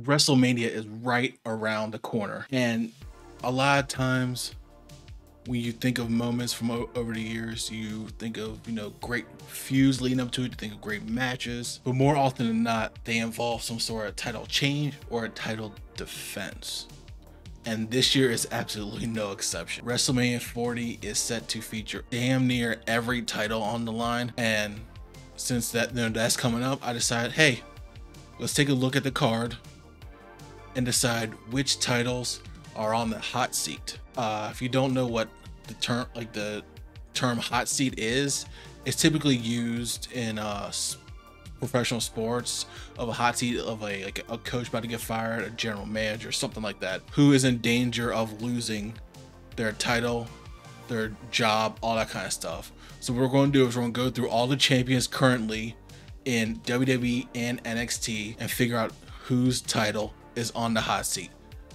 WrestleMania is right around the corner. And a lot of times when you think of moments from over the years, you think of, you know, great feuds leading up to it, you think of great matches, but more often than not, they involve some sort of title change or a title defense. And this year is absolutely no exception. WrestleMania 40 is set to feature damn near every title on the line. And since that, you know, that's coming up, I decided, hey, let's take a look at the card and decide which titles are on the hot seat. If you don't know what the term, like the term hot seat is, it's typically used in professional sports, of a hot seat of a coach about to get fired, a general manager, something like that, who is in danger of losing their title, their job, all that kind of stuff. So what we're going to do is we're going to go through all the champions currently in WWE and NXT and figure out whose title is on the hot seat.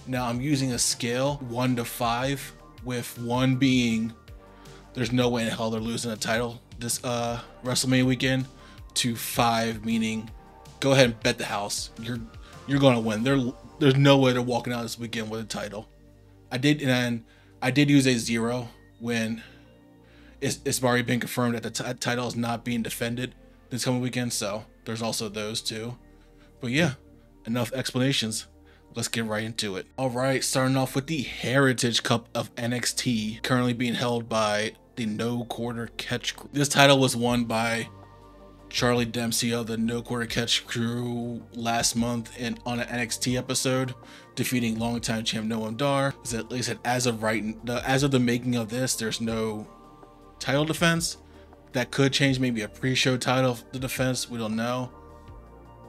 Now I'm using a scale 1 to 5, with 1 being there's no way in hell they're losing a title this WrestleMania weekend, to 5 meaning go ahead and bet the house, you're gonna win. There's no way they're walking out this weekend with a title. I did use a 0 when it's already been confirmed that the title is not being defended this coming weekend, so there's also those too. But yeah, enough explanations, let's get right into it. All right, starting off with the Heritage Cup of NXT, currently being held by the No Quarter Catch Crew. This title was won by Charlie Dempsey of the No Quarter Catch Crew last month and on an NXT episode, defeating longtime champ Noam Dar. At least as of the making of this, there's no title defense. That could change, maybe a pre-show title of the defense, we don't know,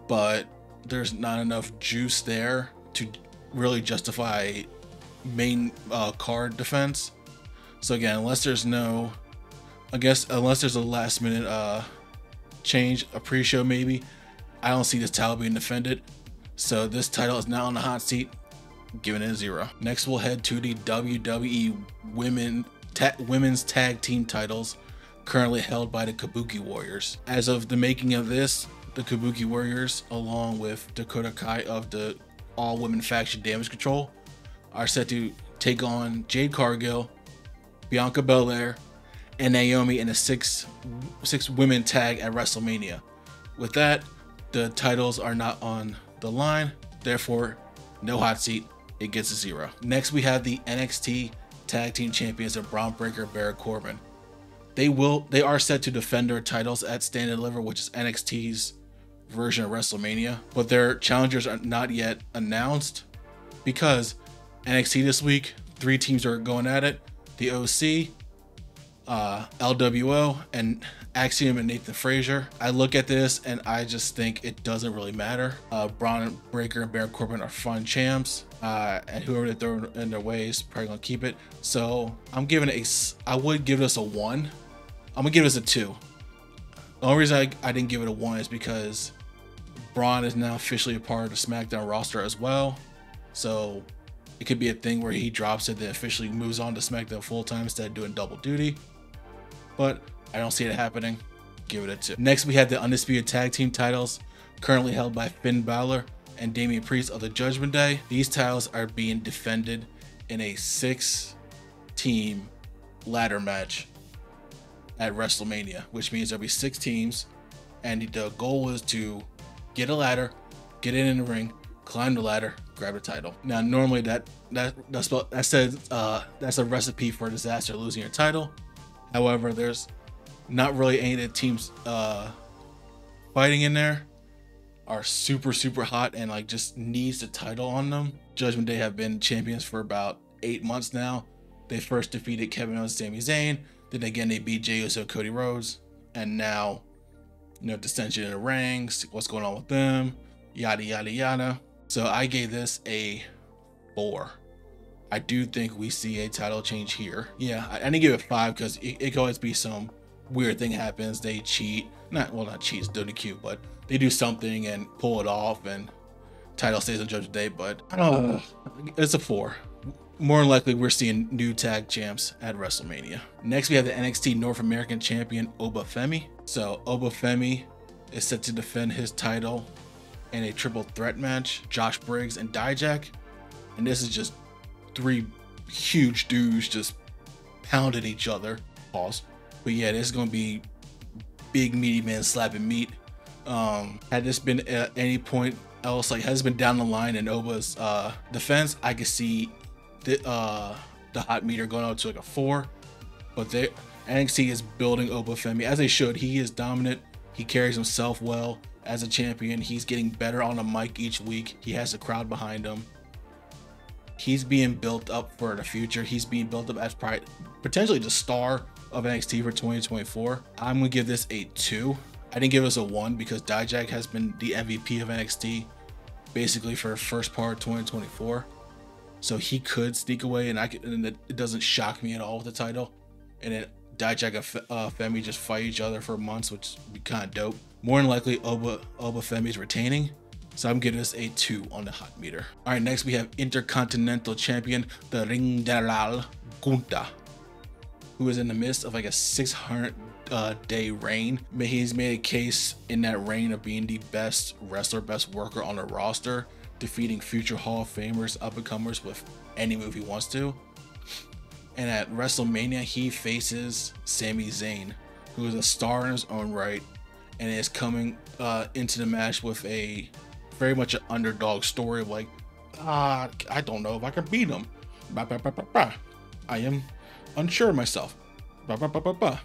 but there's not enough juice there to really justify main card defense. So again, unless there's no, I guess unless there's a last minute change, a pre-show maybe, I don't see this title being defended. So this title is now on the hot seat, giving it a 0. Next we'll head to the WWE women's tag team titles, currently held by the Kabuki Warriors. As of the making of this, the Kabuki Warriors, along with Dakota Kai of the all-women faction Damage Control, are set to take on Jade Cargill, Bianca Belair, and Naomi in a six women tag at WrestleMania. With that, the titles are not on the line, therefore no hot seat, it gets a 0. Next we have the NXT Tag Team Champions of Bron Breakker and Baron Corbin. They are set to defend their titles at Stand and Deliver, which is NXT's version of WrestleMania, but their challengers are not yet announced because NXT this week, 3 teams are going at it: the OC, LWO, and Axiom and Nathan Frazier. I look at this and I just think it doesn't really matter. Bron Breakker and Baron Corbin are fun champs, and whoever they throw in their way is probably gonna keep it. So I'm giving it a, I would give this a 1. I'm gonna give this a 2. The only reason I didn't give it a 1 is because Bron is now officially a part of the SmackDown roster as well. So it could be a thing where he drops it, then officially moves on to SmackDown full time instead of doing double duty. But I don't see it happening. Give it a 2. Next, we have the Undisputed Tag Team titles, currently held by Finn Balor and Damian Priest of the Judgment Day. These titles are being defended in a 6-team ladder match at WrestleMania, which means there'll be 6 teams, and the goal is to get a ladder, get in the ring, climb the ladder, grab the title. Now, normally that's a recipe for disaster, losing your title. However, there's not really any of the teams fighting in there are super hot and like just needs the title on them. Judgment Day have been champions for about 8 months now. They first defeated Kevin Owens and Sami Zayn, then again they beat Jey Uso, Cody Rhodes, and now, you know, dissension in the ranks, what's going on with them, yada yada yada. So I gave this a 4. I do think we see a title change here. Yeah, I didn't give it 5 because it could always be some weird thing happens. They cheat, not cheat, it's DQ, but they do something and pull it off and title stays on Judgment Day. But I don't know, it's a 4. More than likely we're seeing new tag champs at WrestleMania. Next we have the NXT North American champion Oba Femi. So Oba Femi is set to defend his title and a triple threat match, Josh Briggs and Dijak. And this is just three huge dudes just pounding each other. Pause. But yeah, this is going to be big meaty man slapping meat. Had this been at any point else, like, has been down the line in Oba's defense, I could see the hot meter going out to like a 4. But they, NXT is building Oba Femi as they should. He is dominant. He carries himself well as a champion. He's getting better on the mic each week. He has the crowd behind him. He's being built up for the future. He's being built up as potentially the star of NXT for 2024. I'm gonna give this a 2. I didn't give us a 1 because Dijak has been the MVP of NXT basically for first part of 2024. So he could sneak away, and it doesn't shock me at all with the title. And then Dijak and Femi just fight each other for months, which would be kind of dope. More than likely, Oba Femi's retaining. So I'm giving this a 2 on the hot meter. All right, next we have Intercontinental Champion, the Ring General Gunther, who is in the midst of like a 600-day reign. He's made a case in that reign of being the best wrestler, best worker on the roster, defeating future Hall of Famers, up-and-comers with any move he wants to. And at WrestleMania, he faces Sami Zayn, who is a star in his own right, and is coming into the match with a very much an underdog story of like, I don't know if I can beat him. Bah, bah, bah, bah, bah. I am unsure of myself. Bah, bah, bah, bah, bah.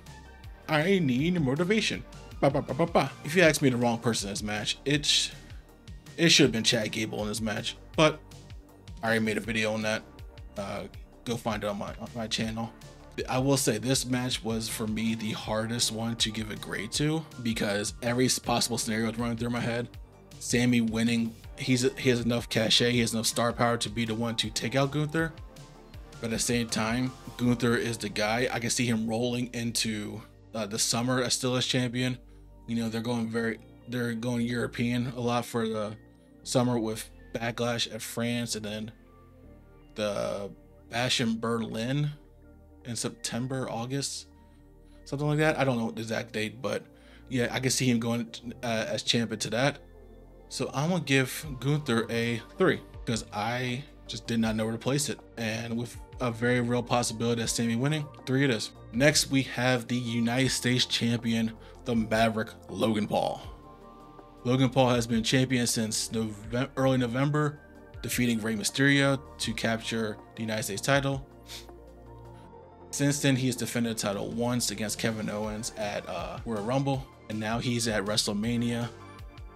I need motivation. Bah, bah, bah, bah, bah. If you ask me, the wrong person in this match, it should have been Chad Gable in this match, but I already made a video on that. Go find it on my channel. I will say this match was, for me, the hardest one to give a grade to, because every possible scenario is running through my head. Sammy winning, he has enough cachet, he has enough star power to be the one to take out Gunther. But at the same time, Gunther is the guy. I can see him rolling into the summer as still as champion. You know, they're going European a lot for the summer with Backlash at France, and then the Bash in Berlin in September, August, something like that. I don't know the exact date, but yeah, I can see him going as champion to that. So I'm gonna give Gunther a 3 because I just did not know where to place it, and with a very real possibility of Sami winning, 3 it is. Next, we have the United States Champion, the Maverick Logan Paul. Logan Paul has been champion since early November, defeating Rey Mysterio to capture the United States title. Since then, he has defended the title once against Kevin Owens at Royal Rumble, and now he's at WrestleMania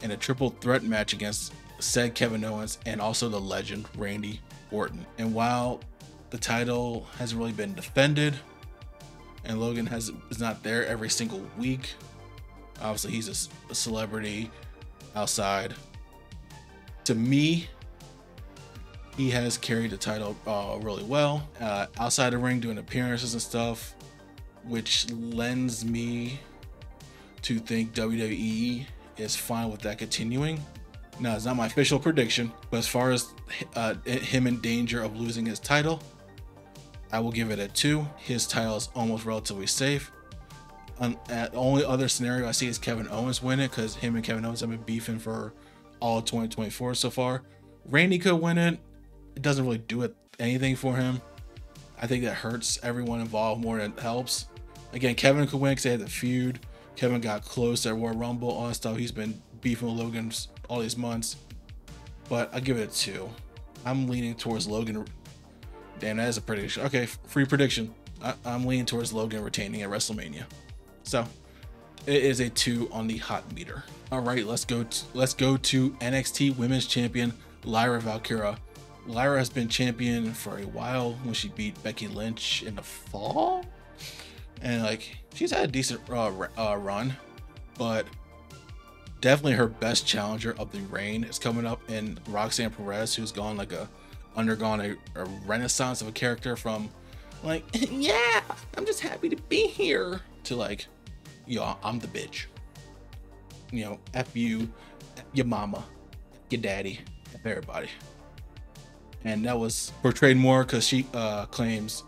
in a triple threat match against said Kevin Owens and also the legend Randy Orton. And while the title hasn't really been defended, and Logan is not there every single week, obviously he's a celebrity outside. To me, he has carried the title really well, outside the ring, doing appearances and stuff, which lends me to think WWE is fine with that continuing. Now, it's not my official prediction, but as far as him in danger of losing his title, I will give it a 2. His title is almost relatively safe. The only other scenario I see is Kevin Owens win it, because him and Kevin Owens have been beefing for all 2024 so far. Randy could win it. It doesn't really do anything for him. I think that hurts everyone involved more than it helps. Again, Kevin could win because they had the feud. Kevin got close at Royal Rumble, all that stuff. He's been beefing with Logan all these months, but I give it a 2. I'm leaning towards Logan. Damn, that is a prediction. Okay, free prediction. I'm leaning towards Logan retaining at WrestleMania. So it is a 2 on the hot meter. All right, let's go to NXT Women's Champion Lyra Valkyria. Lyra has been champion for a while when she beat Becky Lynch in the fall, and like, she's had a decent run, but definitely her best challenger of the reign is coming up in Roxanne Perez, who's gone like undergone a renaissance of a character from like, yeah, I'm just happy to be here, to like, yo, I'm the bitch, you know, F you, F your mama, F your daddy, F everybody. And that was portrayed more because she claims,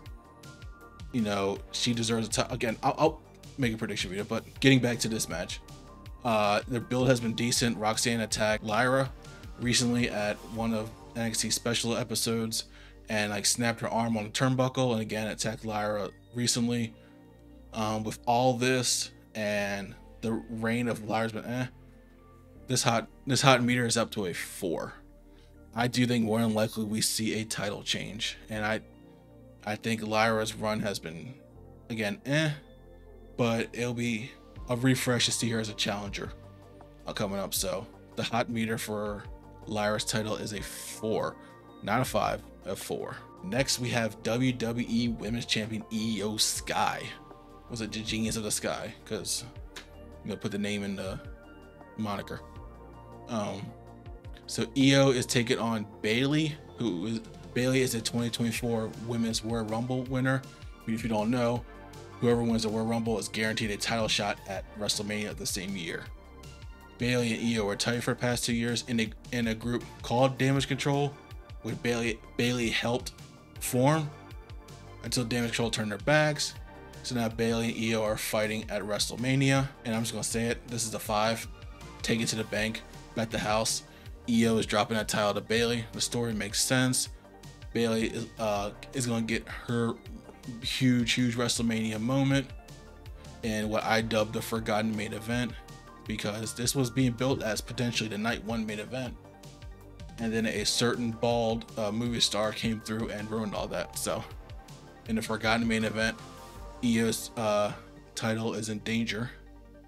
you know, she deserves a title. Again, I'll make a prediction video, but getting back to this match, Their build has been decent. Roxanne attacked Lyra recently at one of NXT special episodes and like snapped her arm on a turnbuckle, and again attacked Lyra recently. With all this and the reign of Lyra's been this hot meter is up to a 4. I do think more than likely we see a title change, and I think Lyra's run has been again but it'll be a refresh to see her as a challenger coming up. So the hot meter for Lyra's title is a 4, not a 5, a 4. Next we have WWE Women's Champion EO Sky. Was it the Genius of the Sky? Because I'm gonna put the name in the moniker. So EO is taking on Bayley, who is a 2024 Women's Royal Rumble winner. If you don't know, whoever wins the Royal Rumble is guaranteed a title shot at WrestleMania the same year. Bayley and EO were tight for the past 2 years in a group called Damage Control, which Bayley helped form until Damage Control turned their backs. So now Bayley and EO are fighting at WrestleMania, and I'm just gonna say it, this is a 5. Take it to the bank, bet the house. EO is dropping that title to Bayley. The story makes sense. Bayley is gonna get her huge WrestleMania moment and what I dubbed the forgotten main event, because this was being built as potentially the night one main event, and then a certain bald movie star came through and ruined all that. So in the forgotten main event, EO's title is in danger.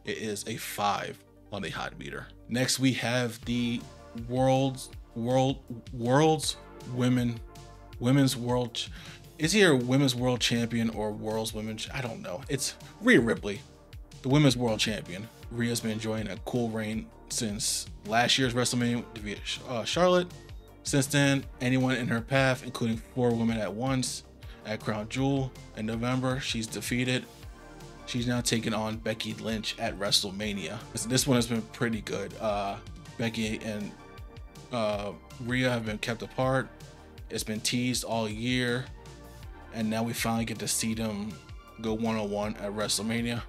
It is a 5 on the hot meter. Next we have the women's world is either Women's World Champion or World's Women, I don't know. It's Rhea Ripley, the Women's World Champion. Rhea's been enjoying a cool reign since last year's WrestleMania via Charlotte. Since then, anyone in her path, including 4 women at once at Crown Jewel in November, she's defeated. She's now taking on Becky Lynch at WrestleMania. This one has been pretty good. Becky and Rhea have been kept apart. It's been teased all year, and now we finally get to see them go one-on-one at WrestleMania.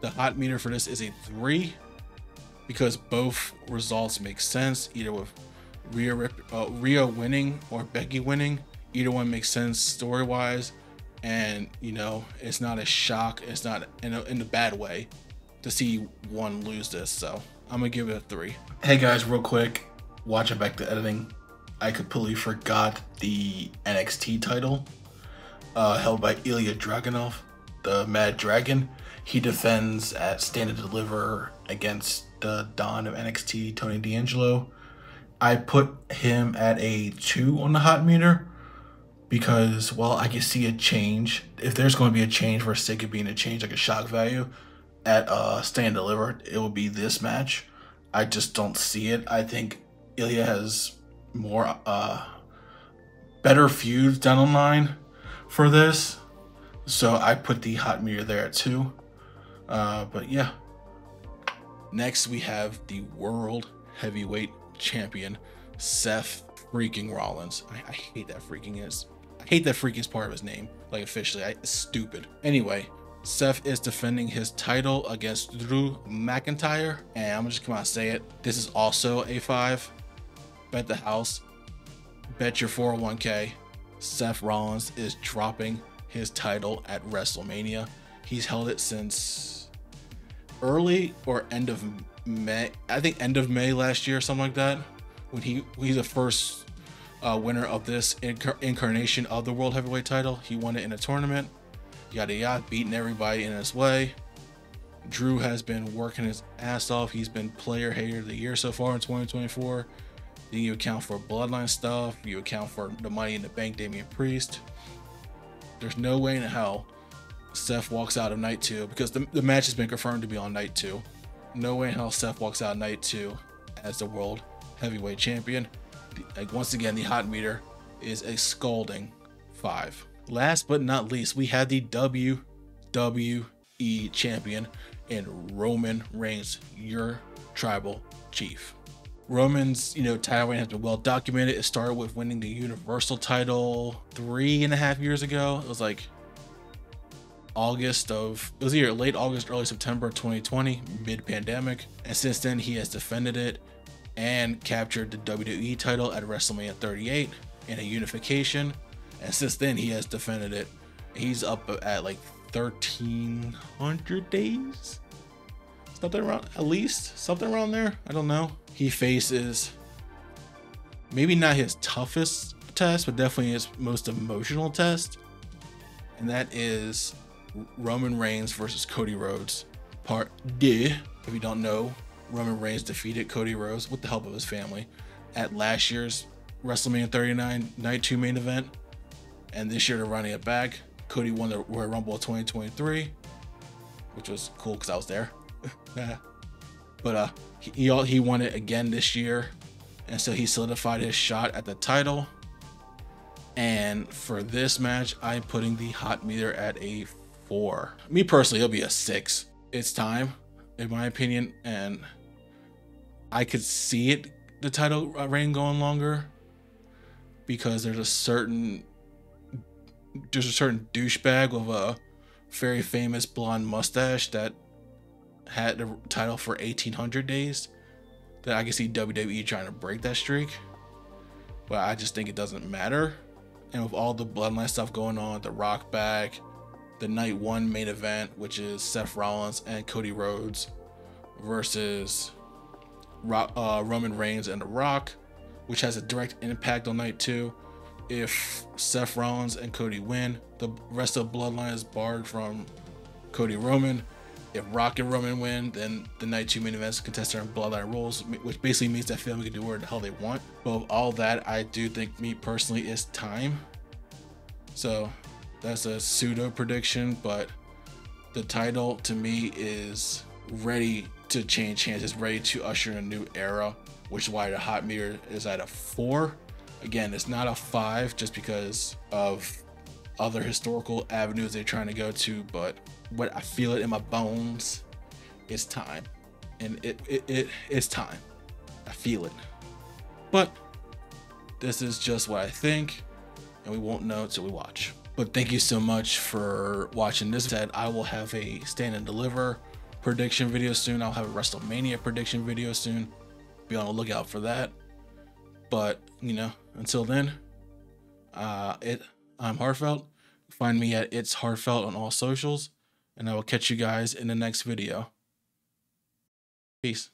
The hot meter for this is a 3, because both results make sense, either with Rhea winning or Becky winning. Either one makes sense story-wise, and you know, it's not a shock, it's not in a bad way to see one lose this. So I'm gonna give it a 3. Hey guys, real quick, watching back the editing, I completely forgot the NXT title held by Ilya Dragunov, the Mad Dragon. He defends at Stand and Deliver against the Don of NXT, Tony D'Angelo. I put him at a 2 on the hot meter because, well, I can see a change. If there's going to be a change for the sake of being a change, like a shock value, at Stand and Deliver, it will be this match. I just don't see it. I think Ilya has more better feuds down the line for this, so I put the hot meter there at 2. But yeah. Next we have the World Heavyweight Champion Seth freaking Rollins. I hate that freaking is. I hate that freaking part of his name. Like officially, it's stupid. Anyway, Seth is defending his title against Drew McIntyre, and I'm just gonna say it. This is also a 5. Bet the house. Bet your 401k. Seth Rollins is dropping his title at WrestleMania. He's held it since early or end of May. I think end of May last year, something like that. When he's the first winner of this incarnation of the World Heavyweight title. He won it in a tournament, yada yada, beating everybody in his way. Drew has been working his ass off. He's been Player Hater of the Year so far in 2024. Then you account for Bloodline stuff, you account for the Money in the Bank, Damian Priest. There's no way in hell Seth walks out of night 2, because the match has been confirmed to be on night 2. No way in hell Seth walks out of night 2 as the World Heavyweight Champion. Like, once again, the hot meter is a scalding 5. Last but not least, we have the WWE Champion in Roman Reigns, your tribal chief. Roman's, you know, title reign has been well documented. It started with winning the Universal title 3.5 years ago. It was like August of, it was either late August, early September 2020, mid-pandemic, and since then he has defended it and captured the WWE title at WrestleMania 38 in a unification, and since then he has defended it. He's up at like 1,300 days, something around, at least something around there. I don't know. He faces maybe not his toughest test, but definitely his most emotional test, and that is Roman Reigns versus Cody Rhodes, part D. If you don't know, Roman Reigns defeated Cody Rhodes with the help of his family at last year's WrestleMania 39 Night 2 main event, and this year they're running it back. Cody won the Royal Rumble of 2023, which was cool because I was there. But he won it again this year, and so he solidified his shot at the title. And for this match, I'm putting the hot meter at a 4. Me personally, it'll be a 6. It's time, in my opinion, and I could see it, the title reign going longer, because there's a certain douchebag with a very famous blonde mustache that had the title for 1,800 days that I can see WWE trying to break that streak, but I just think it doesn't matter. And with all the Bloodline stuff going on, The Rock back, the Night 1 main event, which is Seth Rollins and Cody Rhodes versus Roman Reigns and The Rock, which has a direct impact on Night 2. If Seth Rollins and Cody win, the rest of Bloodline is barred from Cody Roman. If Rock and Roman win, then the Night 2 main events contested on Bloodline rules, which basically means that family can do whatever the hell they want. But with all that, I do think, me personally, it's time. So that's a pseudo prediction, but the title to me is ready to change hands. It's ready to usher in a new era, which is why the hot meter is at a 4. Again, it's not a 5 just because of other historical avenues they're trying to go to, but what I feel it in my bones, it's time, and it's time. I feel it, but this is just what I think, and we won't know until we watch. But thank you so much for watching this. I will have a Stand and Deliver prediction video soon. I'll have a WrestleMania prediction video soon. Be on the lookout for that. But you know, until then, I'm Heartfelt. Find me at It's Heartfelt on all socials, and I will catch you guys in the next video. Peace.